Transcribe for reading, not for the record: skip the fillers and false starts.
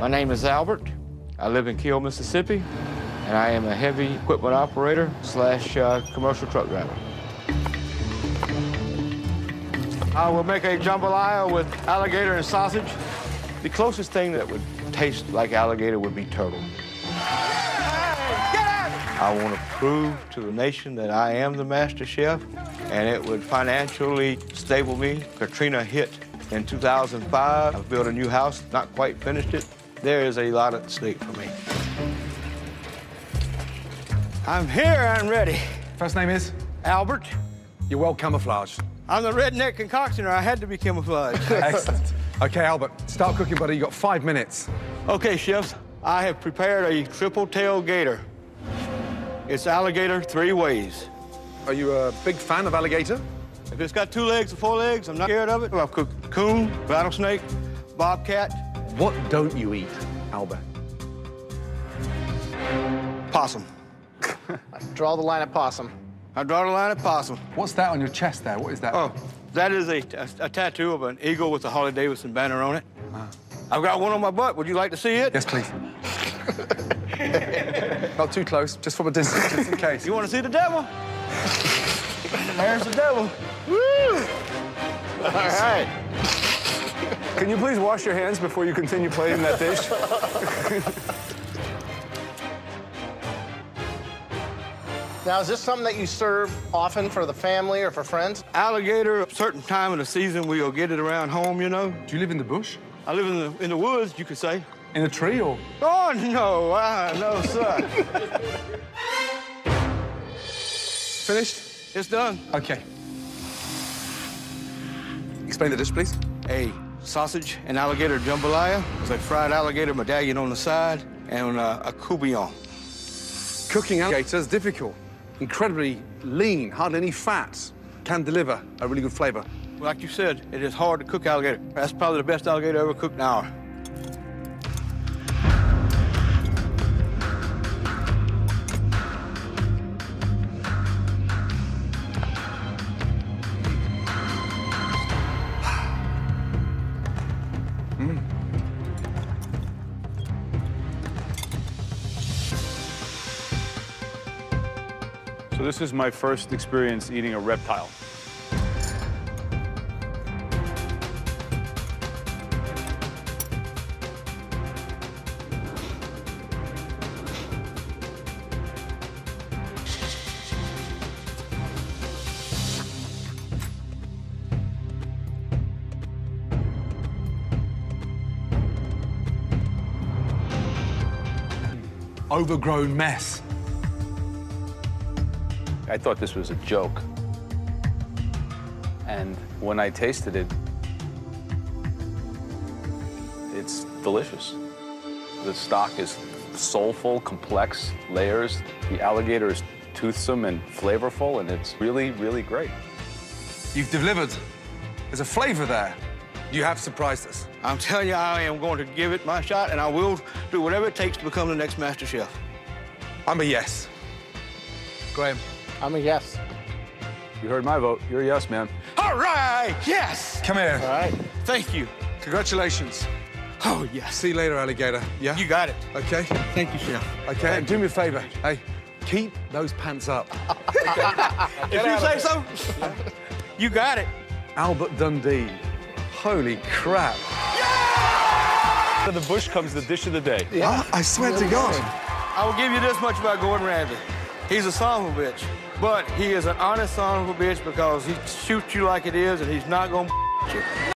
My name is Albert. I live in Keel, Mississippi, and I am a heavy equipment operator slash commercial truck driver. I will make a jambalaya with alligator and sausage. The closest thing that would taste like alligator would be turtle. I want to prove to the nation that I am the master chef, and it would financially stable me. Katrina hit in 2005. I've built a new house, not quite finished it. There is a lot at stake for me. I'm here, I'm ready. First name is? Albert. You're well camouflaged. I'm the redneck concoctioner. I had to be camouflaged. Excellent. Okay, Albert, start cooking, buddy. You got 5 minutes. Okay, chefs, I have prepared a triple-tailed gator. It's alligator 3 ways. Are you a big fan of alligator? If it's got 2 legs or 4 legs, I'm not scared of it. I've cooked coon, rattlesnake, bobcat. What don't you eat, Albert? Possum. I draw the line at possum. I draw the line at possum. What's that on your chest there? What is that? Oh, that is a tattoo of an eagle with a Harley Davidson banner on it. Ah. I've got one on my butt. Would you like to see it? Yes, please. Not too close, just from a distance, just in case. You want to see the devil? There's the devil. Woo! All right. Can you please wash your hands before you continue plating that dish? Now, is this something that you serve often for the family or for friends? Alligator, a certain time of the season, we'll get it around home, you know. Do you live in the bush? I live in the woods, you could say. In a tree or? Oh, no, no, sir. Finished? It's done. Okay. Explain the dish, please. A sausage and alligator jambalaya. There's a fried alligator medallion on the side and a coubillon. Cooking alligator is difficult. Incredibly lean, hardly any fat. Can deliver a really good flavor. Like you said, it is hard to cook alligator. That's probably the best alligator ever cooked in an hour. So this is my first experience eating a reptile. Overgrown mess. I thought this was a joke. And when I tasted it, it's delicious. The stock is soulful, complex layers. The alligator is toothsome and flavorful, and it's really, really great. You've delivered. There's a flavor there. You have surprised us. I'm telling you, I am going to give it my shot, and I will do whatever it takes to become the next Master Chef. I'm a yes. Graham. I'm a yes. You heard my vote. You're a yes, man. All right, yes! Come here. All right. Thank you. Congratulations. Oh, yes. See you later, alligator. Yeah? You got it. OK. Thank you, Chef. OK, and do me a favor. Hey, keep those pants up. If you say so, you got it. Albert Dundee. Holy crap. Yeah! Out of the bush comes the dish of the day. Yeah. I swear to God. I will give you this much about Gordon Ramsay. He's a son of a bitch. But he is an honest son of a bitch because he shoots you like it is, and he's not gonna you.